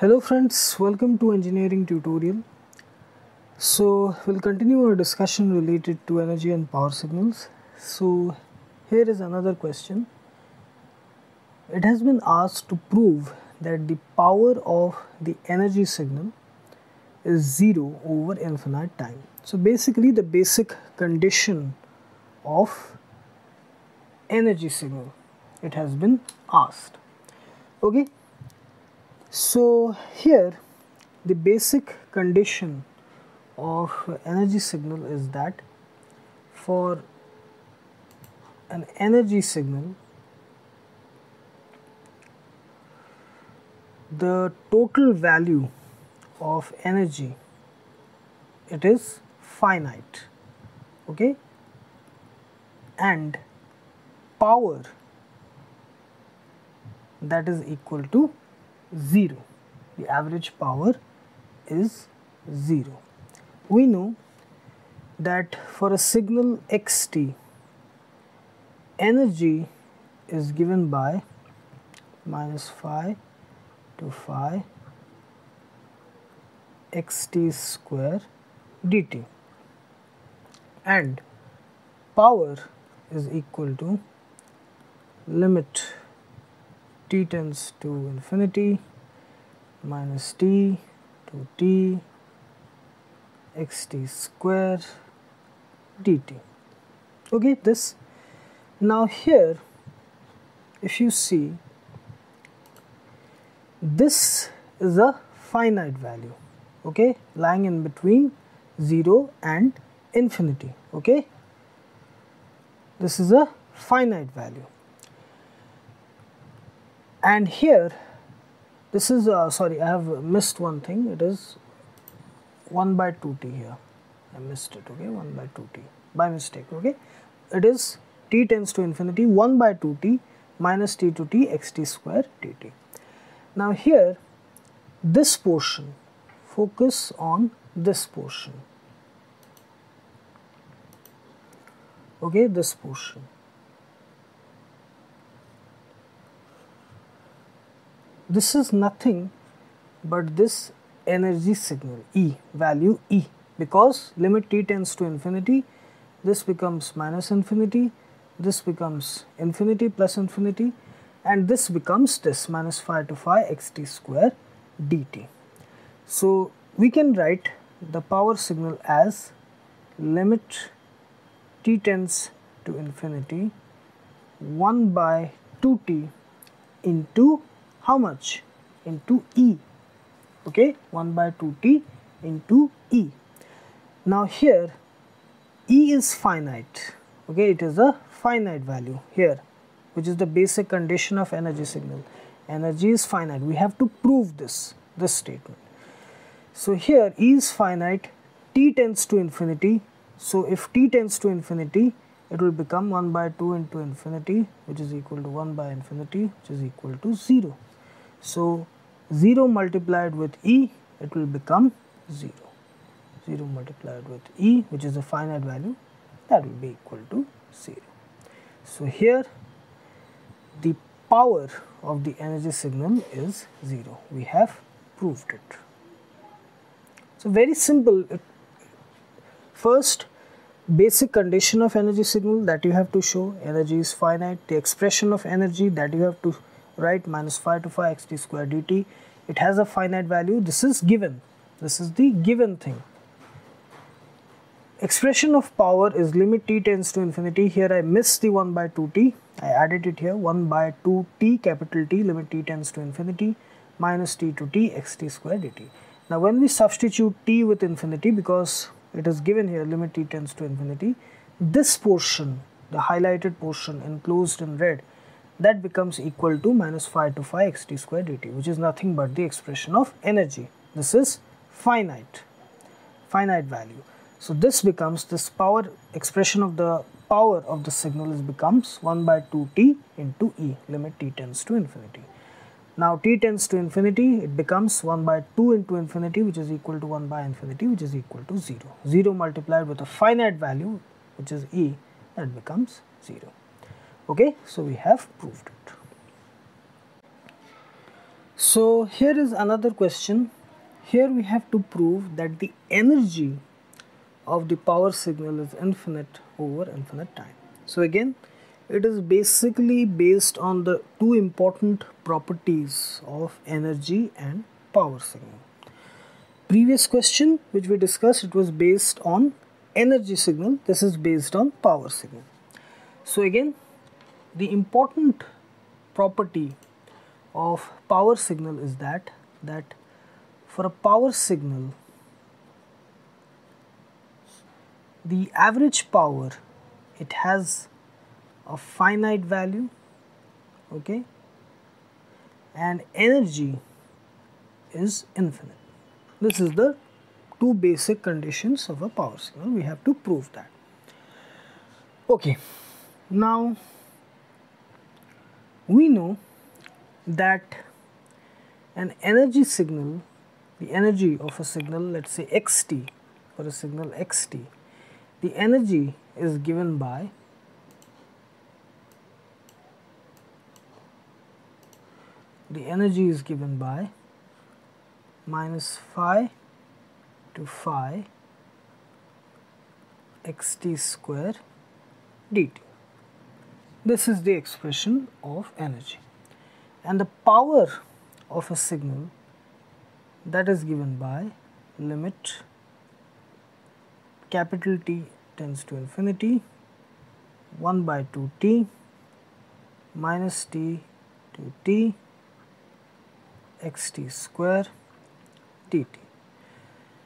Hello friends, welcome to engineering tutorial. So we'll continue our discussion related to energy and power signals. So here is another question. It has been asked to prove that the power of the energy signal is 0 over infinite time. So basically the basic condition of energy signal, it has been asked. Okay. So here the basic condition of energy signal is that for an energy signal the total value of energy, it is finite, okay, and power that is equal to 0. The average power is 0. We know that for a signal xt, energy is given by -phi to phi xt square dt, and power is equal to limit t tends to infinity -t to t xt square dt. Okay, this. Now here if you see, this is a finite value, okay, lying in between 0 and infinity, okay. This is a finite value. And here this is sorry, I have missed one thing. It is 1/2t here. I missed it, okay, 1/2t by mistake, okay. It is t tends to infinity 1/2t -t to t xt square dt. Now here this portion, focus on this portion, okay, this portion. This is nothing but this energy signal E, value E, because limit t tends to infinity, this becomes -infinity, this becomes infinity plus infinity, and this becomes this -phi to phi xt square dt. So we can write the power signal as limit t tends to infinity 1/2t into how much? Into E, okay, 1/2t into E. Now here E is finite, okay, it is a finite value here, which is the basic condition of energy signal. Energy is finite, we have to prove this statement. So here E is finite, t tends to infinity, so if t tends to infinity it will become 1/2 into infinity, which is equal to 1/infinity, which is equal to 0. So 0 multiplied with E, it will become 0. 0 multiplied with E, which is a finite value, that will be equal to 0. So here the power of the energy signal is 0. We have proved it. So very simple. First basic condition of energy signal that you have to show, energy is finite, the expression of energy that you have to write -phi to phi xt square dt, it has a finite value, this is given, this is the given thing. Expression of power is limit t tends to infinity, here I missed the 1/2t, I added it here, 1/2t capital T, limit t tends to infinity -t to t xt square dt. Now when we substitute t with infinity, because it is given here limit t tends to infinity, this portion, the highlighted portion enclosed in red, that becomes equal to -phi to phi xt square dt, which is nothing but the expression of energy. This is finite value. So this becomes, this power expression of the power of the signal becomes 1/2t into E, limit t tends to infinity. Now t tends to infinity, it becomes 1/2 into infinity, which is equal to 1/infinity, which is equal to 0. 0 multiplied with a finite value, which is E, that becomes 0. Okay, so we have proved it. So here is another question. Here we have to prove that the energy of the power signal is infinite over infinite time. So again, it is basically based on the two important properties of energy and power signal. Previous question which we discussed, it was based on energy signal. This is based on power signal. So again, the important property of power signal is that for a power signal, the average power, it has a finite value, okay, and energy is infinite. This is the two basic conditions of a power signal. We have to prove that. Okay, now we know that an energy signal, the energy of a signal, let's say xt, for a signal xt, the energy is given by minus phi to phi xt square dt. This is the expression of energy. And the power of a signal, that is given by limit capital T tends to infinity 1 by 2t minus t to t xt square dt.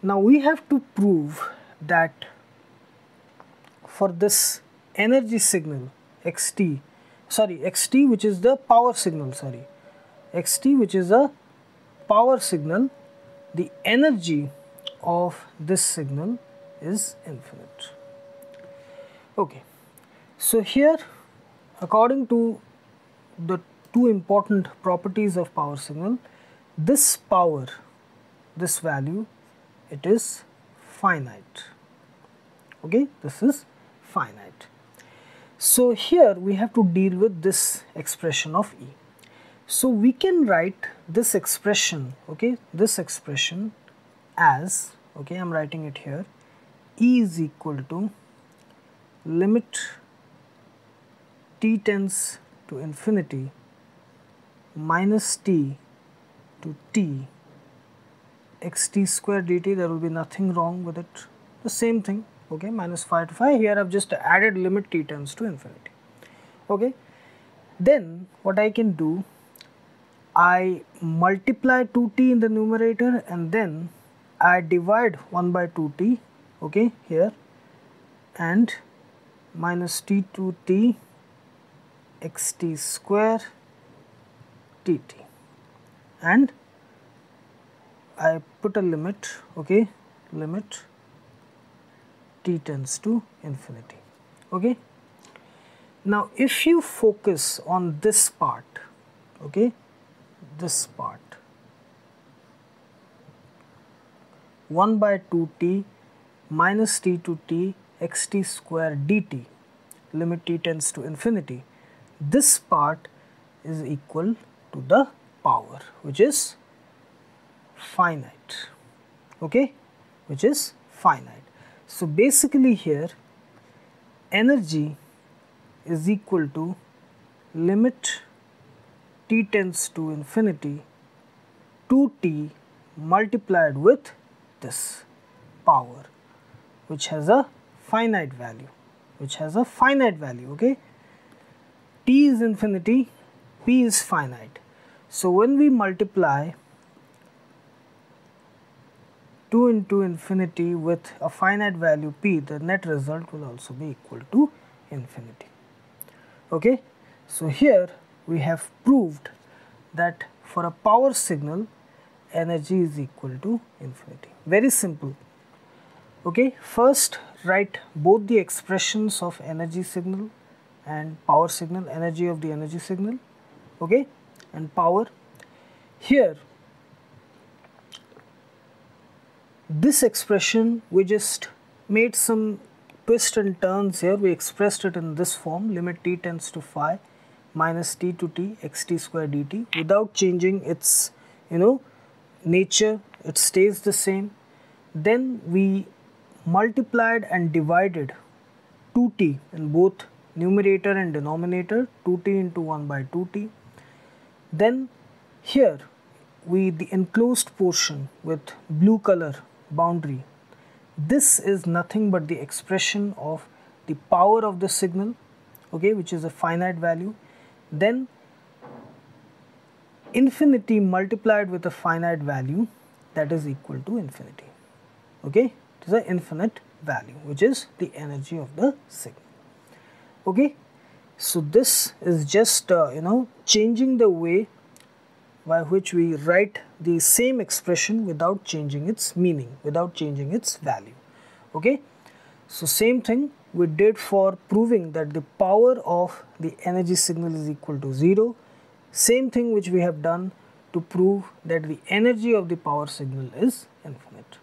Now we have to prove that for this energy signal xt which is the power signal, xt which is a power signal, the energy of this signal is infinite. Okay, so here, according to the two important properties of power signal, this power, this value, it is finite. Okay, this is finite. So here we have to deal with this expression of E. So we can write this expression, okay, this expression as, okay, I'm writing it here, E is equal to limit t tends to infinity minus t to t xt square dt. There will be nothing wrong with it, the same thing. Okay, minus phi to phi, here I have just added limit t tends to infinity. Okay, then what I can do, I multiply 2t in the numerator and then I divide 1 by 2t, okay, here, and minus t to t xt square dt, and I put a limit, okay, limit t tends to infinity. Okay, now if you focus on this part, okay, this part, 1 by 2t minus t to t xt square dt, limit t tends to infinity, this part is equal to the power, which is finite, okay, which is finite. So basically here, energy is equal to limit t tends to infinity 2t multiplied with this power, which has a finite value, okay. T is infinity, p is finite. So when we multiply 2 into infinity with a finite value p, the net result will also be equal to infinity. Okay, so here we have proved that for a power signal, energy is equal to infinity. Very simple. Okay, first write both the expressions of energy signal and power signal, energy of the energy signal, okay, and power. Here, this expression, we just made some twists and turns here, we expressed it in this form, limit t tends to phi minus t to t xt square dt, without changing its nature, it stays the same. Then we multiplied and divided 2t in both numerator and denominator, 2t into 1 by 2t. Then here we the enclosed portion with blue color boundary. This is nothing but the expression of the power of the signal, okay, which is a finite value. Then infinity multiplied with a finite value that is equal to infinity, okay, it is an infinite value, which is the energy of the signal, okay. So this is just changing the way by which we write the same expression without changing its meaning, without changing its value, okay. So same thing we did for proving that the power of the energy signal is equal to 0. Same thing which we have done to prove that the energy of the power signal is infinite,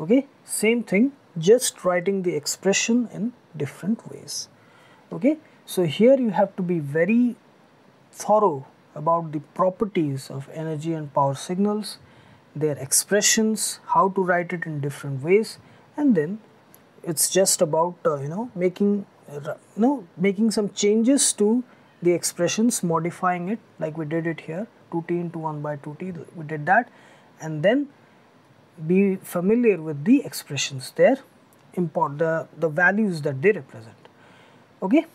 okay. Same thing, just writing the expression in different ways, okay. So here you have to be very thorough about the properties of energy and power signals, their expressions, how to write it in different ways, and then it's just about making some changes to the expressions, modifying it like we did it here, 2t into 1 by 2t, we did that, and then be familiar with the expressions, their import the values that they represent, okay.